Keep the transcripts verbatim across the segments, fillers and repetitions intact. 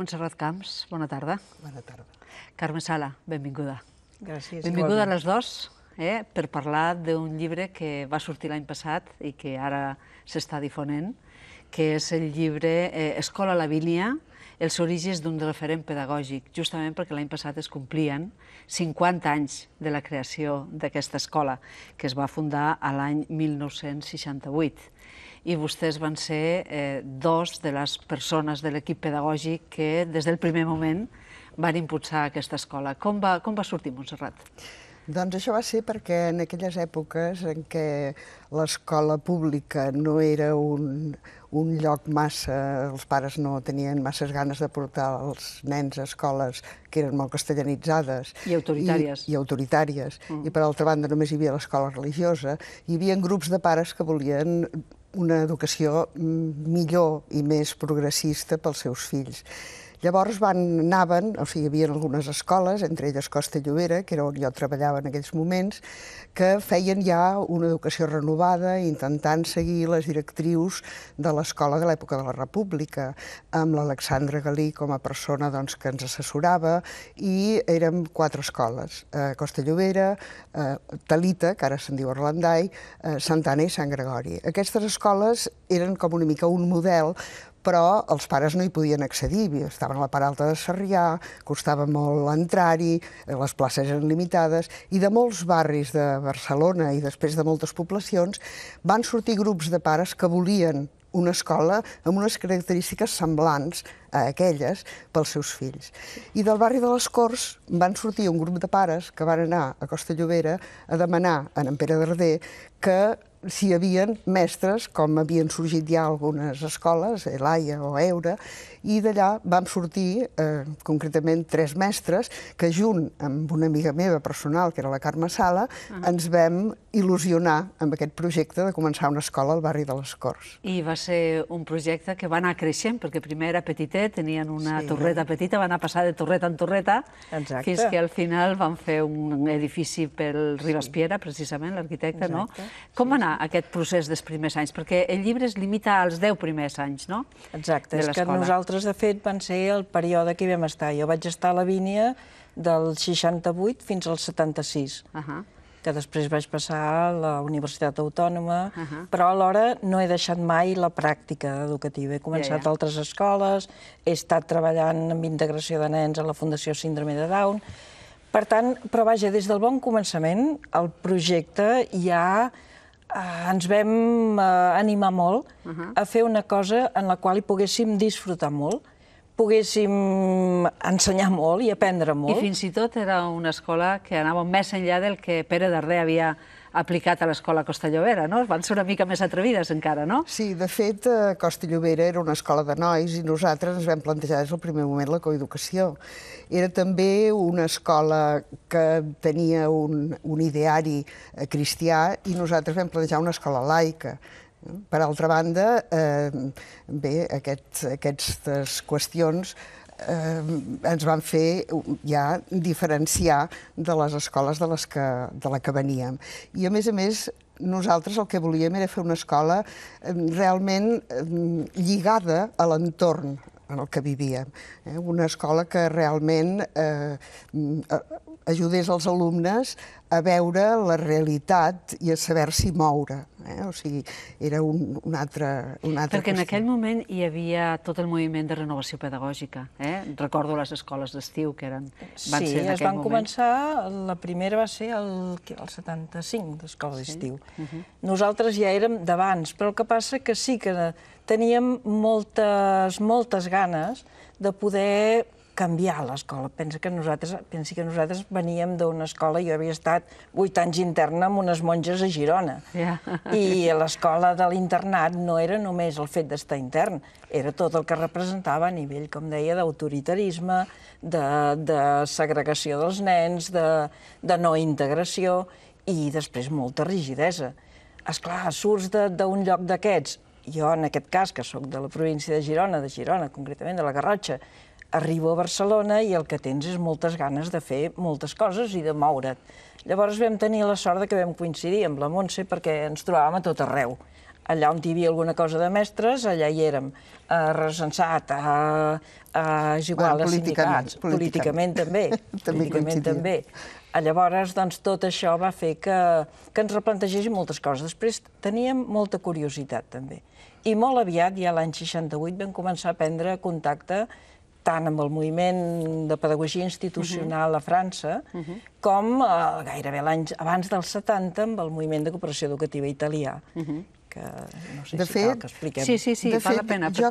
Montserrat Camps, bona tarda. Bona tarda. Carme Sala, benvinguda. Gràcies. Benvinguda a les dues per parlar d'un llibre que va sortir l'any passat i que ara s'està difonent, que és el llibre Escola Lavínia, els orígens d'un referent pedagògic, justament perquè l'any passat es complien cinquanta anys de la creació d'aquesta escola, que es va fundar l'any mil nou-cents seixanta-vuit. I vostès van ser dos de les persones de l'equip pedagògic que des del primer moment van impulsar aquesta escola. Com va sortir, Montserrat? Doncs això va ser perquè en aquelles èpoques en què l'escola pública no era un lloc massa... Els pares no tenien masses ganes de portar els nens a escoles que eren molt castellanitzades. I autoritàries. I autoritàries. I per altra banda només hi havia l'escola religiosa. Hi havia grups de pares que volien una educació millor i més progressista pels seus fills. Llavors anaven, o sigui, hi havia algunes escoles, entre elles Costa i Llobera, que era on jo treballava en aquells moments, que feien ja una educació renovada, intentant seguir les directrius de l'escola de l'època de la República, amb l'Alexandre Galí com a persona que ens assessorava, i érem quatre escoles, Costa i Llobera, Talita, que ara se'n diu Orlandai, Sant'Anna i Sant Gregori. Aquestes escoles eren com una mica un model, però els pares no hi podien accedir, estaven a la part alta de Sarrià, costava molt entrar-hi, les places eren limitades, i de molts barris de Barcelona i després de moltes poblacions van sortir grups de pares que volien una escola amb unes característiques semblants a aquelles pels seus fills. I del barri de les Corts van sortir un grup de pares que van anar a Costa i Llobera a demanar a en Pere Darder que si hi havia mestres, com havien sorgit ja algunes escoles, Elaia o Eura, i d'allà vam sortir concretament tres mestres que, junt amb una amiga meva personal, que era la Carme Sala, ens vam il·lusionar amb aquest projecte de començar una escola al barri de les Corts. I va ser un projecte que va anar creixent, perquè primer era petitet, tenien una torreta petita, va anar a passar de torreta en torreta, fins que al final van fer un edifici pel Ribas Piera, precisament, l'arquitecte, no? Com va anar aquest procés dels primers anys? Perquè el llibre es limita als deu primers anys, no? Exacte, és que nosaltres, de fet, van ser el període que hi vam estar. Jo vaig estar a Lavínia del seixanta-vuit fins al setanta-sis, que després vaig passar a la Universitat Autònoma, però alhora no he deixat mai la pràctica educativa. He començat a altres escoles, he estat treballant amb integració de nens a la Fundació Síndrome de Down. Per tant, però vaja, des del bon començament, el projecte ja... ens vam animar molt a fer una cosa en la qual hi poguéssim disfrutar molt, poguéssim ensenyar molt i aprendre molt. I fins i tot era una escola que anava més enllà del que Pere Darder havia aplicat a l'escola Costa i Llobera, no? Van ser una mica més atrevides encara, no? Sí, de fet, Costa i Llobera era una escola de nois i nosaltres ens vam plantejar des del primer moment la coeducació. Era també una escola que tenia un ideari cristià i nosaltres vam plantejar una escola laica. Per altra banda, bé, aquestes qüestions ens van fer ja diferenciar de les escoles de la que veníem. I, a més a més, nosaltres el que volíem era fer una escola realment lligada a l'entorn en el que vivíem. Una escola que realment ajudés els alumnes a veure la realitat i a saber-s'hi moure. O sigui, era un altre... Perquè en aquell moment hi havia tot el moviment de renovació pedagògica. Recordo les escoles d'estiu que van ser en aquell moment. Sí, es van començar... La primera va ser el setanta-cinc, l'escola d'estiu. Nosaltres ja érem d'abans, però el que passa que sí que teníem moltes ganes de poder canviar l'escola. Pensi que nosaltres veníem d'una escola, jo havia estat vuit anys interna amb unes monges a Girona, i l'escola de l'internat no era només el fet d'estar intern, era tot el que representava a nivell, com deia, d'autoritarisme, de segregació dels nens, de no integració, i després molta rigidesa. Esclar, surts d'un lloc d'aquests, jo en aquest cas, que soc de la província de Girona, de Girona, concretament de la Garrotxa, arribo a Barcelona i el que tens és moltes ganes de fer moltes coses i de moure't. Llavors vam tenir la sort que vam coincidir amb la Montse perquè ens trobàvem a tot arreu, allà on hi havia alguna cosa de mestres, allà hi érem, a Recensat, a Igual, a sindicats, políticament també, políticament també. Llavors, doncs, tot això va fer que ens replantegéssim moltes coses. Després teníem molta curiositat, també. I molt aviat, ja l'any seixanta-vuit, vam començar a prendre contacte tant amb el moviment de pedagogia institucional a França com gairebé abans del setanta amb el moviment de cooperació educativa italià. Que no sé si cal que expliquem. Sí, sí, sí, val la pena. Jo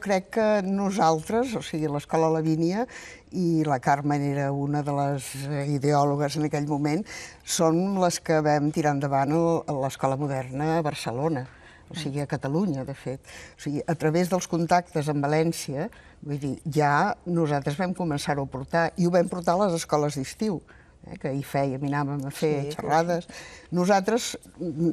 crec que nosaltres, o sigui, l'Escola Lavínia, i la Carme era una de les ideòlogues en aquell moment, són les que vam tirar endavant l'Escola Moderna a Barcelona. O sigui, a Catalunya, de fet. O sigui, a través dels contactes amb València, vull dir, ja nosaltres vam començar-ho a portar, i ho vam portar a les escoles d'estiu, que hi fèiem, anàvem a fer xerrades. Nosaltres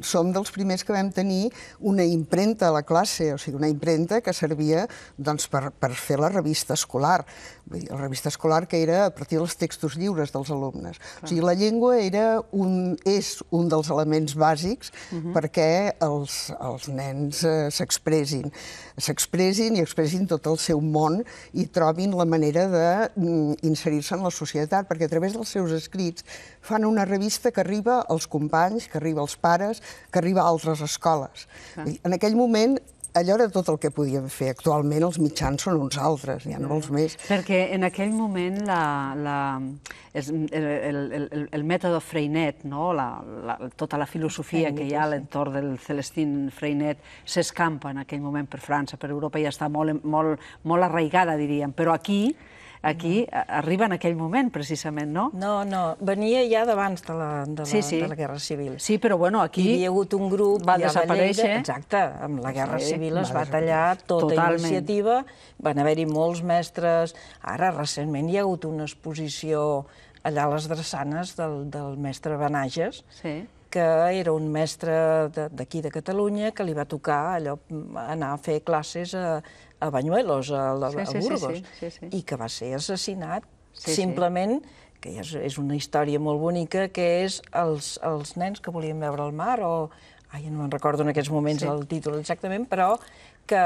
som dels primers que vam tenir una impremta a la classe, o sigui, una impremta que servia per fer la revista escolar. La revista escolar que era a partir dels textos lliures dels alumnes. O sigui, la llengua és un dels elements bàsics perquè els nens s'expressin. S'expressin i expressin tot el seu món i trobin la manera d'inserir-se en la societat, perquè a través dels seus escrits fan una revista que arriba als companys, que arriba als pares, que arriba a altres escoles. En aquell moment, allò era tot el que podíem fer. Actualment els mitjans són uns altres, n'hi ha molts més. Perquè en aquell moment el mètode Freinet, tota la filosofia que hi ha a l'entorn del Célestin Freinet s'escampa en aquell moment per França, per Europa, ja està molt arraigada, diríem. Però aquí arriba en aquell moment, precisament, no? No, no, venia ja d'abans de la Guerra Civil. Sí, però bueno, aquí... Hi havia hagut un grup... Va desaparèixer. Exacte, amb la Guerra Civil es va tallar tota iniciativa, van haver-hi molts mestres. Ara, recentment, hi ha hagut una exposició allà a les Drassanes del mestre Benages, que era un mestre d'aquí de Catalunya que li va tocar anar a fer classes a... a Banyuelos, a Burgos, i que va ser assassinat, simplement, que és una història molt bonica, que és els nens que volien veure el mar, o... Ai, no me'n recordo en aquests moments el títol exactament, però que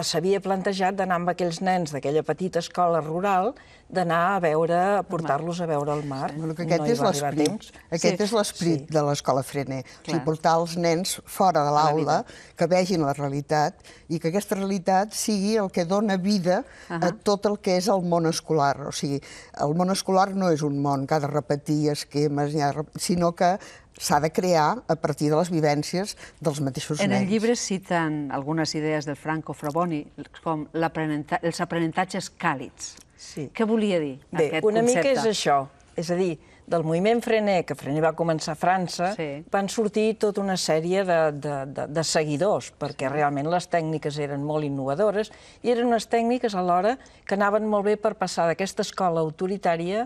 s'havia plantejat d'anar amb aquells nens d'aquella petita escola rural, d'anar a veure, a portar-los a veure el mar. Aquest és l'esperit. Aquest és l'esperit de l'escola Freinet. O sigui, portar els nens fora de l'aula, que vegin la realitat, i que aquesta realitat sigui el que dona vida a tot el que és el món escolar. O sigui, el món escolar no és un món que ha de repetir esquemes, sinó que s'ha de crear a partir de les vivències dels mateixos nens. En el llibre citen algunes idees del Franco Frabboni com els aprenentatges càlids. Què volia dir aquest concepte? Bé, una mica és això. És a dir, del moviment Freinet, que Freinet va començar a França, van sortir tota una sèrie de seguidors, perquè realment les tècniques eren molt innovadores i eren unes tècniques alhora que anaven molt bé per passar d'aquesta escola autoritària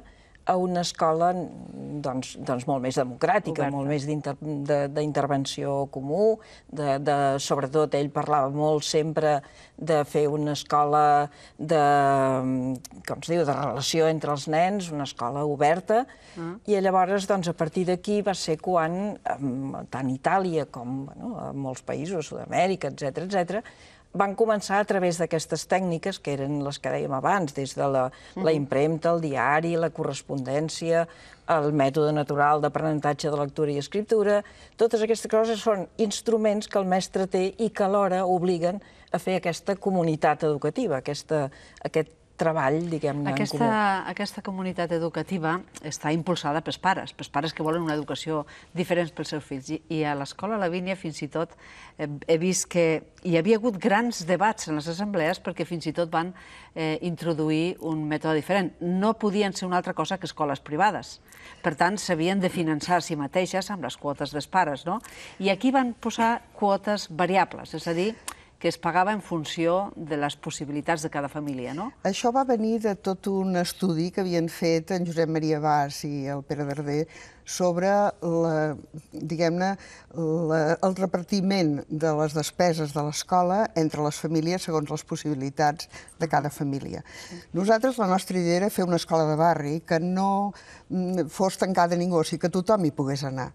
a una escola molt més democràtica, molt més d'intervenció comú, sobretot ell parlava molt sempre de fer una escola de relació entre els nens, una escola oberta, i llavors a partir d'aquí va ser quan, tant Itàlia com molts països, Sud-amèrica, etcètera, van començar a través d'aquestes tècniques, que eren les que dèiem abans, des de la impremta, el diari, la correspondència, el mètode natural d'aprenentatge de lectura i escriptura. Totes aquestes coses són instruments que el mestre té i que alhora obliguen a fer aquesta comunitat educativa, aquest treball, diguem-ne, en comú. Aquesta comunitat educativa està impulsada pels pares, pels pares que volen una educació diferent pels seus fills. I a l'Escola Lavínia, fins i tot, he vist que hi havia hagut grans debats en les assemblees perquè fins i tot van introduir un mètode diferent. No podien ser una altra cosa que escoles privades. Per tant, s'havien de finançar a si mateixes amb les quotes dels pares, no? I aquí van posar quotes variables, és a dir, que es pagava en funció de les possibilitats de cada família, no? Això va venir de tot un estudi que havien fet en Josep Maria Bas i el Pere Darder sobre el repartiment de les despeses de l'escola entre les famílies segons les possibilitats de cada família. Nosaltres, la nostra idea era fer una escola de barri que no fos tancada a ningú, o sigui que tothom hi pogués anar,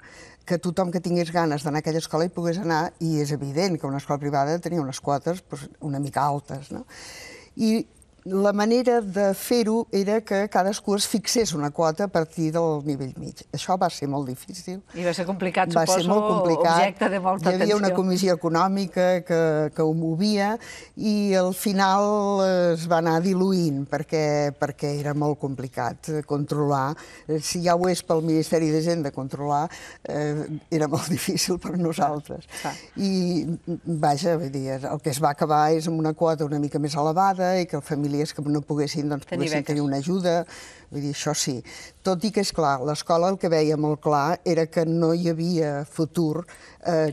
que tothom que tingués ganes d'anar a aquella escola hi pogués anar, i és evident que una escola privada tenia unes quotes una mica altes. I la manera de fer-ho era que cadascú es fixés una quota a partir del nivell mig. Això va ser molt difícil. I va ser complicat, suposo, objecte de molta atenció. Hi havia una comissió econòmica que ho movia i al final es va anar diluint perquè era molt complicat controlar. Si ja ho és pel Ministeri d'Hisenda controlar, era molt difícil per nosaltres. I, vaja, el que es va acabar és amb una quota una mica més elevada i que el família que no poguessin tenir una ajuda, això sí. Tot i que, és clar, l'escola el que veia molt clar era que no hi havia futur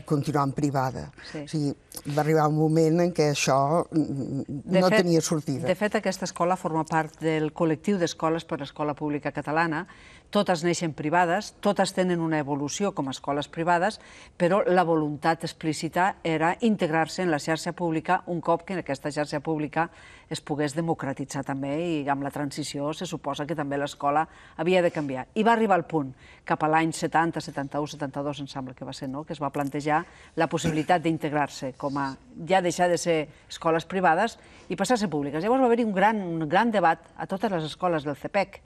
continuar en privada. Va arribar un moment en què això no tenia sortida. De fet, aquesta escola forma part del col·lectiu d'escoles per a escola pública catalana. Totes neixen privades, totes tenen una evolució com a escoles privades, però la voluntat explícita era integrar-se en la xarxa pública un cop que en aquesta xarxa pública es pogués democratitzar també, i amb la transició se suposa que també l'escola havia de canviar. I va arribar al punt, cap a l'any setanta, setanta-u, setanta-dos, em sembla que va ser, no?, que es va plantejar la possibilitat d'integrar-se com a ja deixar de ser escoles privades i passar a ser públiques. Llavors va haver-hi un gran debat a totes les escoles del CEPEC.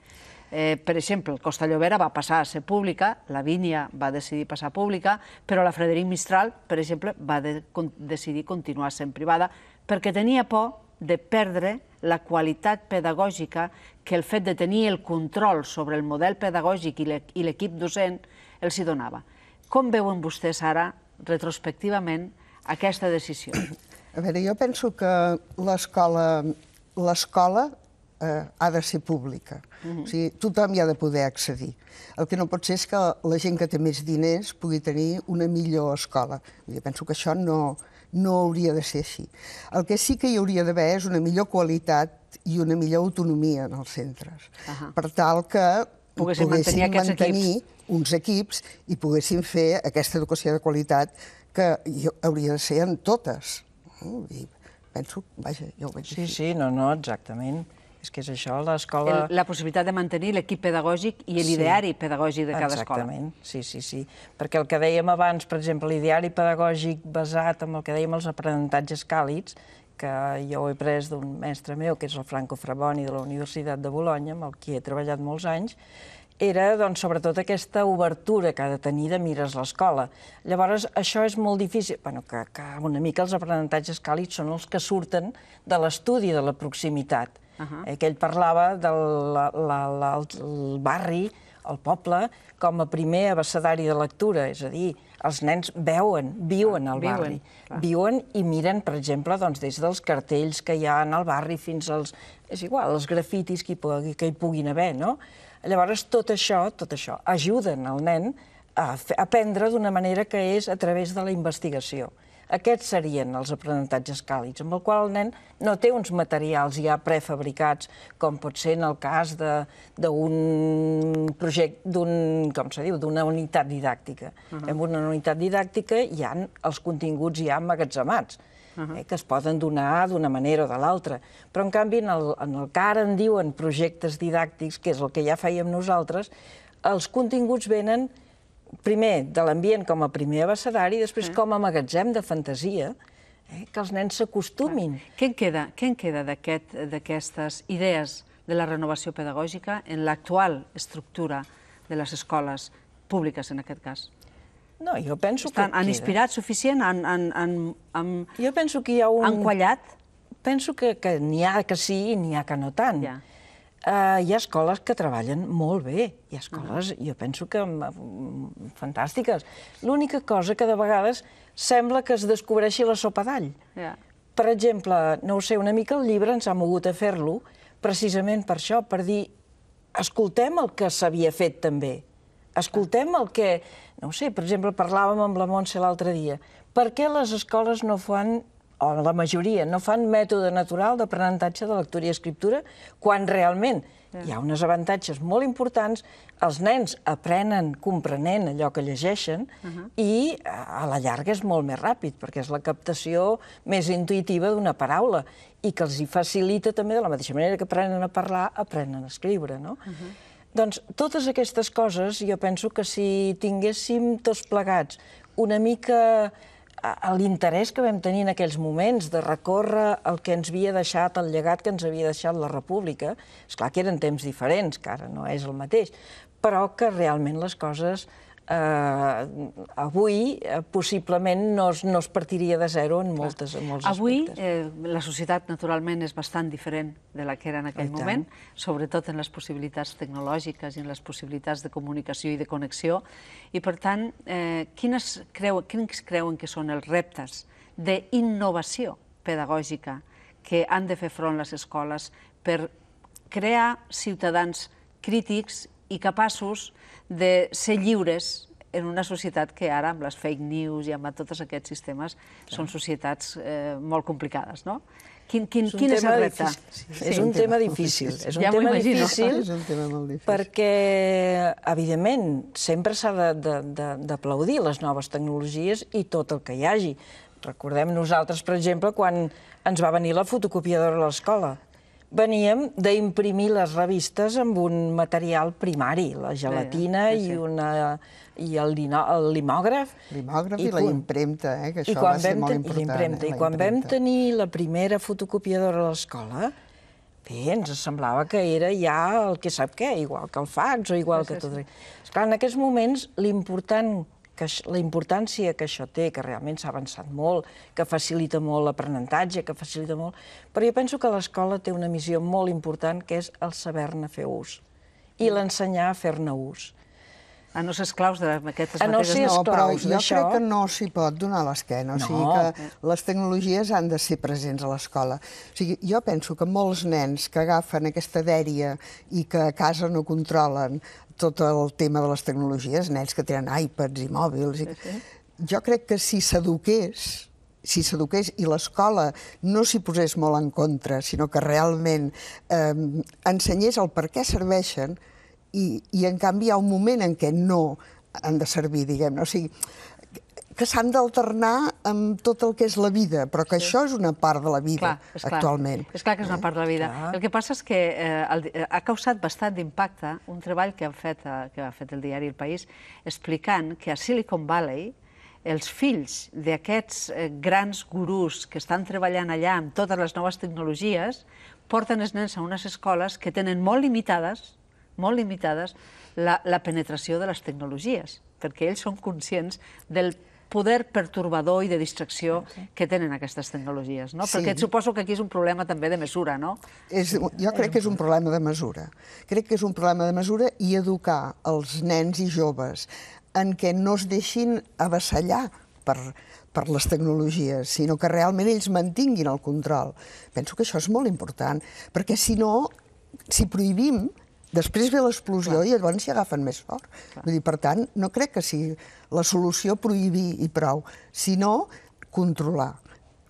Per exemple, el Costa i Llobera va passar a ser pública, la Lavínia va decidir passar a pública, però la Frederic Mistral, per exemple, va decidir continuar sent privada perquè tenia por de perdre la qualitat pedagògica que el fet de tenir el control sobre el model pedagògic i l'equip docent els hi donava. Com veuen vostès ara, retrospectivament, aquesta decisió? A veure, jo penso que l'escola ha de ser pública. O sigui, tothom hi ha de poder accedir. El que no pot ser és que la gent que té més diners pugui tenir una millor escola. Jo penso que això no hauria de ser així. El que sí que hi hauria d'haver és una millor qualitat i una millor autonomia en els centres, per tal que poguessin mantenir uns equips i poguessin fer aquesta educació de qualitat que hauria de ser en totes. Penso, vaja, jo ho veig així. Sí, sí, no, no, exactament. És que és això, l'escola... La possibilitat de mantenir l'equip pedagògic i l'ideari pedagògic de cada escola. Exactament, sí, sí, sí. Perquè el que dèiem abans, per exemple, l'ideari pedagògic basat en el que dèiem els aprenentatges càlids, que jo ho he pres d'un mestre meu, que és el Franco Frabboni de la Universitat de Bologna, amb el qui he treballat molts anys, era, doncs, sobretot aquesta obertura que ha de tenir de mires l'escola. Llavors, això és molt difícil... Bé, que una mica els aprenentatges càlids són els que surten de l'estudi de la proximitat. Que ell parlava del barri, el poble, com a primer abecedari de lectura. És a dir, els nens veuen, viuen al barri. Viuen i miren, per exemple, des dels cartells que hi ha al barri fins als... És igual, els grafitis que hi puguin haver, no? Llavors, tot això, tot això, ajuden el nen a aprendre d'una manera que és a través de la investigació. Aquests serien els aprenentatges càlids, amb el qual el nen no té uns materials ja prefabricats, com pot ser en el cas d'un projecte, com se diu, d'una unitat didàctica. En una unitat didàctica hi ha els continguts ja emmagatzemats, que es poden donar d'una manera o de l'altra. Però, en canvi, en el que ara en diuen projectes didàctics, que és el que ja fèiem nosaltres, els continguts venen primer de l'ambient com a primer abecedari i després com a magatzem de fantasia, que els nens s'acostumin. Què en queda d'aquestes idees de la renovació pedagògica en l'actual estructura de les escoles públiques, en aquest cas? No, jo penso que... Han inspirat suficient? Jo penso que hi ha un... Han quallat? Penso que n'hi ha que sí i n'hi ha que no tant. Hi ha escoles que treballen molt bé. Hi ha escoles, jo penso que fantàstiques. L'única cosa que de vegades sembla que es descobreixi la sopa d'all. Per exemple, no ho sé, una mica el llibre ens ha mogut a fer-lo precisament per això, per dir, escoltem el que s'havia fet també. Escoltem el que... No ho sé, per exemple, parlàvem amb la Montse l'altre dia. Per què les escoles no fan o la majoria, no fan mètode natural d'aprenentatge de lectura i escriptura, quan realment hi ha uns avantatges molt importants. Els nens aprenen comprenent allò que llegeixen i a la llarga és molt més ràpid, perquè és la captació més intuïtiva d'una paraula i que els facilita també, de la mateixa manera que aprenen a parlar, aprenen a escriure. Doncs totes aquestes coses, jo penso que si tinguéssim tots plegats una mica l'interès que vam tenir en aquells moments de recórrer el que ens havia deixat, el llegat que ens havia deixat la República, esclar que eren temps diferents, que ara no és el mateix, però que realment les coses avui possiblement no es partiria de zero en molts aspectes. Avui la societat naturalment és bastant diferent de la que era en aquell moment, sobretot en les possibilitats tecnològiques i en les possibilitats de comunicació i de connexió. I per tant, quins creuen que són els reptes d'innovació pedagògica que han de fer front les escoles per crear ciutadans crítics i capaços de ser lliures en una societat que ara, amb les fake news i amb tots aquests sistemes, són societats molt complicades, no? Quin és el repte? És un tema difícil. És un tema difícil perquè, evidentment, sempre s'ha d'aplaudir les noves tecnologies i tot el que hi hagi. Recordem nosaltres, per exemple, quan ens va venir la fotocopiadora a l'escola. Veníem d'imprimir les revistes amb un material primari, la gelatina i el limògraf. Limògraf i la impremta, que això va ser molt important. I quan vam tenir la primera fotocopiadora a l'escola, bé, ens semblava que era ja el que sap què, igual que el fax o igual que tot. Esclar, en aquests moments, l'important... la importància que això té, que realment s'ha avançat molt, que facilita molt l'aprenentatge, que facilita molt... Però jo penso que l'escola té una missió molt important, que és el saber-ne fer ús i l'ensenyar a fer-ne ús. A no ser esclaus d'aquestes mateixes... No, però jo crec que no s'hi pot donar l'esquena. O sigui que les tecnologies han de ser presents a l'escola. O sigui, jo penso que molts nens que agafen aquesta dèria i que a casa no controlen tot el tema de les tecnologies, nens que tenen iPads i mòbils... Jo crec que si s'eduqués... si s'eduqués i l'escola no s'hi posés molt en contra, sinó que realment ensenyés el per què serveixen, i en canvi hi ha un moment en què no han de servir, diguem-ne. O sigui, que s'han d'alternar amb tot el que és la vida, però que això és una part de la vida actualment. És clar que és una part de la vida. El que passa és que ha causat bastant d'impacte un treball que ha fet el diari El País explicant que a Silicon Valley els fills d'aquests grans gurús que estan treballant allà amb totes les noves tecnologies porten els nens a unes escoles que tenen molt limitades molt limitades, la penetració de les tecnologies, perquè ells són conscients del poder pertorbador i de distracció que tenen aquestes tecnologies, no? Perquè suposo que aquí és un problema també de mesura, no? Jo crec que és un problema de mesura. Crec que és un problema de mesura i educar els nens i joves en què no es deixin avassallar per les tecnologies, sinó que realment ells mantinguin el control. Penso que això és molt important, perquè si no, si prohibim, després ve l'explosió i llavors s'hi agafen més fort. Per tant, no crec que sigui la solució prohibir i prou, sinó controlar.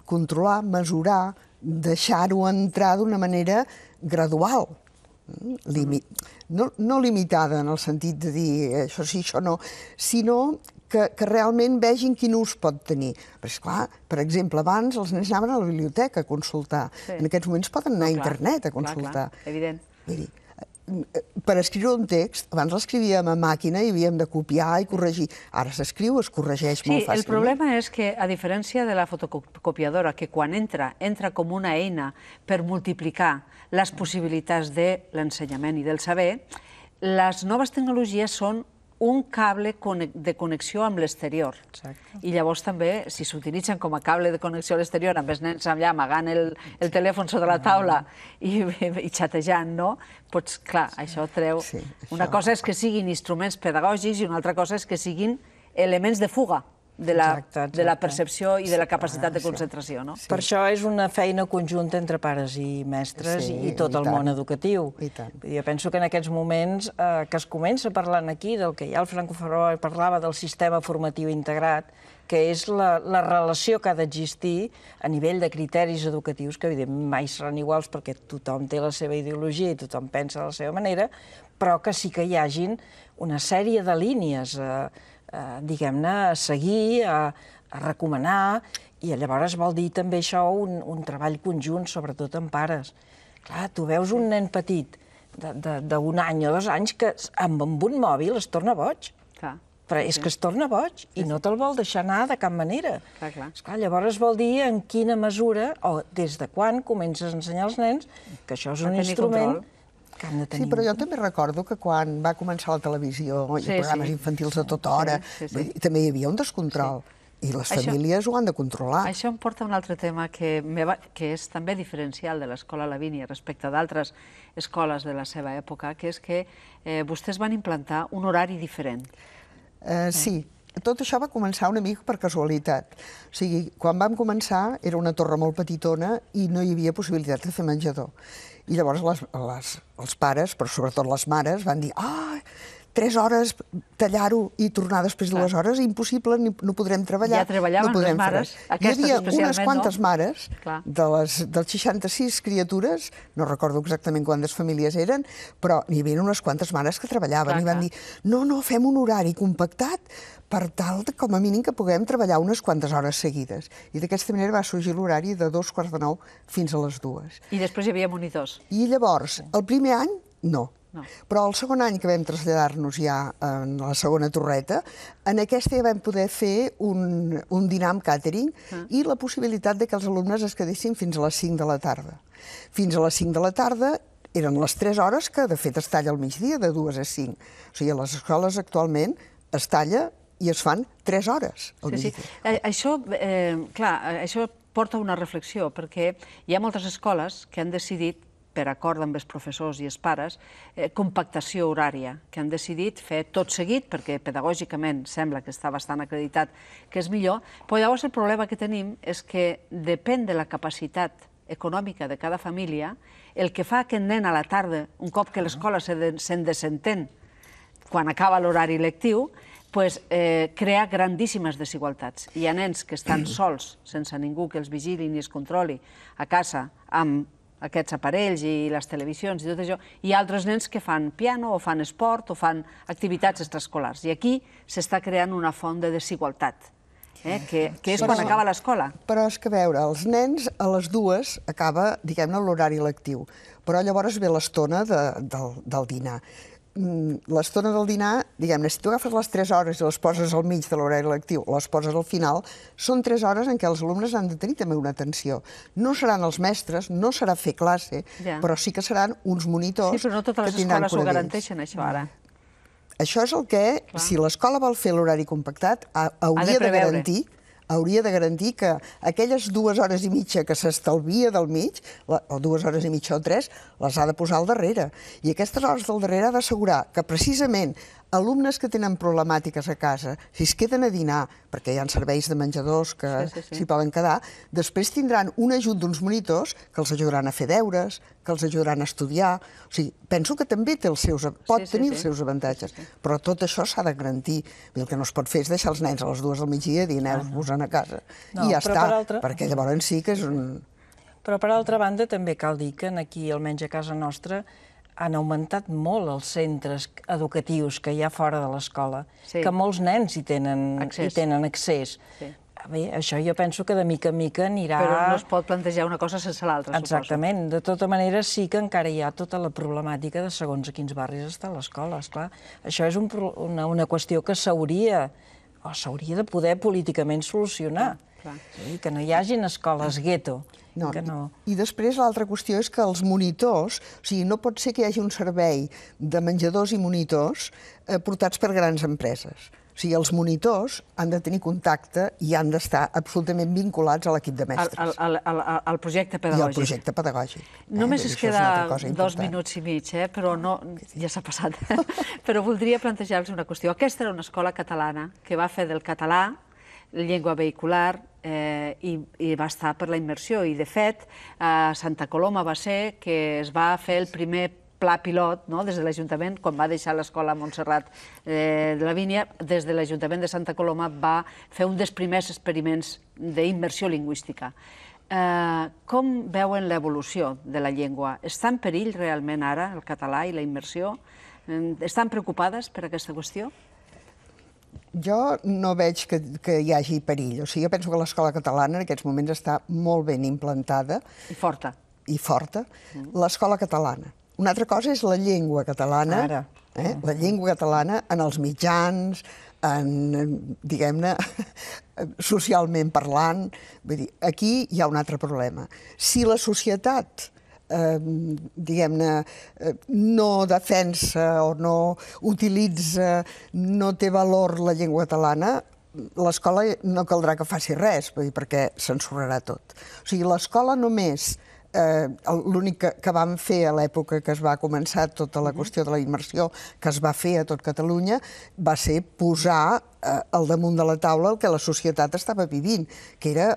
Controlar, mesurar, deixar-ho entrar d'una manera gradual. No limitada en el sentit de dir això sí, això no, sinó que realment vegin quin ús pot tenir. Però, esclar, per exemple, abans els nens anaven a la biblioteca a consultar. En aquests moments poden anar a internet a consultar. Evident. Vull dir, per escriure un text, abans l'escrivíem a màquina i havíem de copiar i corregir. Ara s'escriu, es corregeix molt fàcilment. Sí, el problema és que, a diferència de la fotocopiadora, que quan entra, entra com una eina per multiplicar les possibilitats de l'ensenyament i del saber, les noves tecnologies són un cable de connexió amb l'exterior. I llavors també, si s'utilitzen com a cable de connexió a l'exterior, amb els nens allà amagant el telèfon sota la taula i xatejant, no? Doncs, clar, això treu... Una cosa és que siguin instruments pedagògics i una altra cosa és que siguin elements de fuga de la percepció i de la capacitat de concentració. Per això és una feina conjunta entre pares i mestres i tot el món educatiu. Jo penso que en aquests moments que es comença parlant aquí del que ja el Franco Frabboni parlava del sistema formatiu integrat, que és la relació que ha d'existir a nivell de criteris educatius, que evidentment mai seran iguals perquè tothom té la seva ideologia i tothom pensa de la seva manera, però que sí que hi hagin una sèrie de línies, diguem-ne, a seguir, a recomanar, i llavors vol dir també això un treball conjunt, sobretot amb pares. Clar, tu veus un nen petit d'un any o dos anys que amb un mòbil es torna boig. Clar. Però és que es torna boig i no te'l vol deixar anar de cap manera. Llavors vol dir en quina mesura o des de quan comences a ensenyar als nens que això és un instrument que han de tenir. Sí, però jo també recordo que quan va començar la televisió i programes infantils a tota hora també hi havia un descontrol i les famílies ho han de controlar. Això em porta a un altre tema que és també diferencial de l'Escola Lavínia respecte d'altres escoles de la seva època, que és que vostès van implantar un horari diferent. Sí, tot això va començar una mica per casualitat. O sigui, quan vam començar era una torre molt petitona i no hi havia possibilitat de fer menjador. I llavors els pares, però sobretot les mares, van dir «Ah, tres hores, tallar-ho i tornar després dues hores, impossible, no podrem treballar». Ja treballaven les mares, aquestes especialment, no? Hi havia unes quantes mares, de les seixanta-sis criatures, no recordo exactament quantes famílies eren, però hi havia unes quantes mares que treballaven i van dir «No, no, fem un horari compactat per tal que, com a mínim, que puguem treballar unes quantes hores seguides». I d'aquesta manera va sorgir l'horari de dos quarts de nou fins a les dues. I després hi havia monitors. I llavors, el primer any, no. Però el segon any que vam traslladar-nos ja a la segona torreta, en aquesta ja vam poder fer un dinar amb càtering i la possibilitat que els alumnes es quedessin fins a les cinc de la tarda. Fins a les cinc de la tarda eren les tres hores que, de fet, es talla al migdia de dues a cinc. O sigui, a les escoles actualment es talla i es fan tres hores al migdia. Això, clar, això porta una reflexió, perquè hi ha moltes escoles que han decidit per acord amb els professors i els pares, compactació horària, que han decidit fer tot seguit, perquè pedagògicament sembla que està bastant acreditat que és millor, però llavors el problema que tenim és que depèn de la capacitat econòmica de cada família, el que fa aquest nen a la tarda, un cop que l'escola se'n desentén, quan acaba l'horari lectiu, crea grandíssimes desigualtats. Hi ha nens que estan sols, sense ningú que els vigili ni els controli, a casa, amb aquests aparells i les televisions i tot això, i altres nens que fan piano o fan esport o fan activitats extraescolars. I aquí s'està creant una font de desigualtat, que és quan acaba l'escola. Però és que, a veure, els nens a les dues acaba, diguem-ne, l'horari lectiu, però llavors ve l'estona del dinar. L'estona del dinar, diguem-ne, si tu agafes les tres hores i les poses al mig de l'horari lectiu, les poses al final, són tres hores en què els alumnes han de tenir també una atenció. No seran els mestres, no serà fer classe, però sí que seran uns monitors que tindran cura d'ells. Sí, però no totes les escoles ho garanteixen, això, ara. Això és el que, si l'escola vol fer l'horari compactat, hauria de garantir hauria de garantir que aquelles dues hores i mitja que s'estalvia del mig, o dues hores i mitja o tres, les ha de posar al darrere. I aquestes hores del darrere ha d'assegurar que precisament alumnes que tenen problemàtiques a casa, si es queden a dinar, perquè hi ha serveis de menjadors que s'hi poden quedar, després tindran un ajut d'uns monitors que els ajudaran a fer deures, que els ajudaran a estudiar. O sigui, penso que també pot tenir els seus avantatges, però tot això s'ha de garantir. El que no es pot fer és deixar els nens a les dues del migdia i dineu-vos a casa. I ja està, perquè llavors sí que és un... Però per altra banda també cal dir que aquí, almenys a casa nostra, han augmentat molt els centres educatius que hi ha fora de l'escola, que molts nens hi tenen accés. Bé, això jo penso que de mica en mica anirà... Però no es pot plantejar una cosa sense l'altra, suposo. Exactament. De tota manera, sí que encara hi ha tota la problemàtica de segons a quins barris està l'escola, esclar. Això és una qüestió que s'hauria o s'hauria de poder políticament solucionar. Que no hi hagin escoles gueto. I després l'altra qüestió és que els monitors, o sigui, no pot ser que hi hagi un servei de menjadors i monitors portats per grans empreses. O sigui, els monitors han de tenir contacte i han d'estar absolutament vinculats a l'equip de mestres. Al projecte pedagògic. I al projecte pedagògic. Només es queda dos minuts i mig, però ja s'ha passat. Però voldria plantejar-los una qüestió. Aquesta era una escola catalana que va fer del català llengua vehicular i va estar per la immersió. I, de fet, a Santa Coloma va ser que es va fer el primer pla pilot des de l'Ajuntament, quan va deixar l'escola Montserrat de Lavínia, des de l'Ajuntament de Santa Coloma va fer un dels primers experiments d'immersió lingüística. Com veuen l'evolució de la llengua? Està en perill realment ara el català i la immersió? Estan preocupades per aquesta qüestió? Jo no veig que hi hagi perill. Jo penso que l'escola catalana en aquests moments està molt ben implantada. I forta. I forta. L'escola catalana. Una altra cosa és la llengua catalana. Ara. La llengua catalana en els mitjans, diguem-ne, socialment parlant. Vull dir, aquí hi ha un altre problema. Si la societat diguem-ne, no defensa o no utilitza, no té valor la llengua catalana, l'escola no caldrà que faci res, perquè s'ensorrarà tot. O sigui, l'escola només, l'únic que vam fer a l'època que es va començar tota la qüestió de la immersió que es va fer a tot Catalunya, va ser posar al damunt de la taula el que la societat estava vivint, que era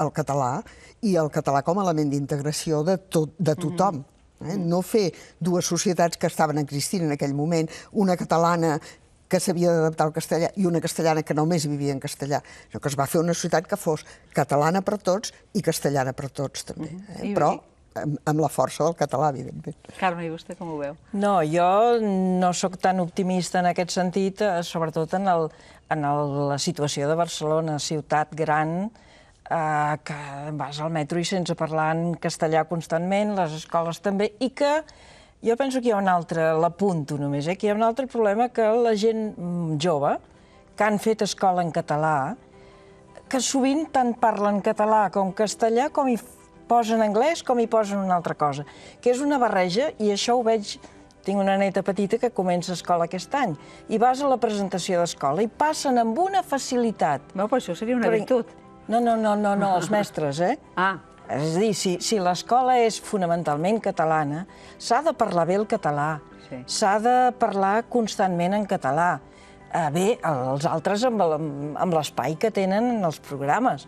el català, i el català com a element d'integració de tothom. No fer dues societats que estaven existint en aquell moment, una catalana que s'havia d'adaptar al castellà i una castellana que només vivia en castellà. Es va fer una societat que fos catalana per tots i castellana per tots, també. Però amb la força del català, evidentment. Carme, i vostè com ho veu? No, jo no sóc tan optimista en aquest sentit, sobretot en la situació de Barcelona, ciutat gran, que vas al metro i sense parlar en castellà constantment, les escoles també, i que jo penso que hi ha un altre, l'apunto només, que hi ha un altre problema que la gent jove, que han fet escola en català, que sovint tant parlen català com castellà, com hi posen anglès, com hi posen una altra cosa, que és una barreja, i això ho veig, tinc una neta petita que comença escola aquest any, i vas a la presentació d'escola i passen amb una facilitat. No, però això seria una virtut. No, no, no, no, no, els mestres, eh? Ah. És a dir, si l'escola és fonamentalment catalana, s'ha de parlar bé el català, s'ha de parlar constantment en català, bé, els altres amb l'espai que tenen en els programes,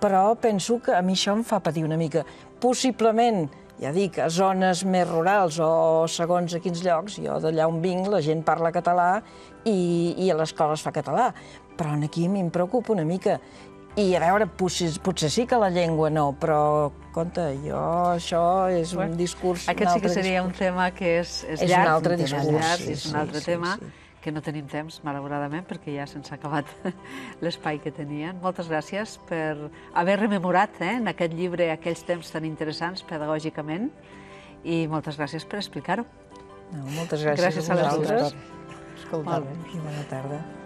però penso que a mi això em fa patir una mica. Possiblement, ja dic, a zones més rurals o segons a quins llocs, jo d'allà on vinc la gent parla català i a l'escola es fa català, però aquí a mi em preocupa una mica. I a veure, potser sí que la llengua no, però, compte, jo, això és un discurs... Aquest sí que seria un tema que és llarg, és un altre tema, que no tenim temps, malauradament, perquè ja se'ns ha acabat l'espai que tenien. Moltes gràcies per haver rememorat en aquest llibre aquells temps tan interessants pedagògicament i moltes gràcies per explicar-ho. Moltes gràcies a vosaltres. Escolta, i bona tarda.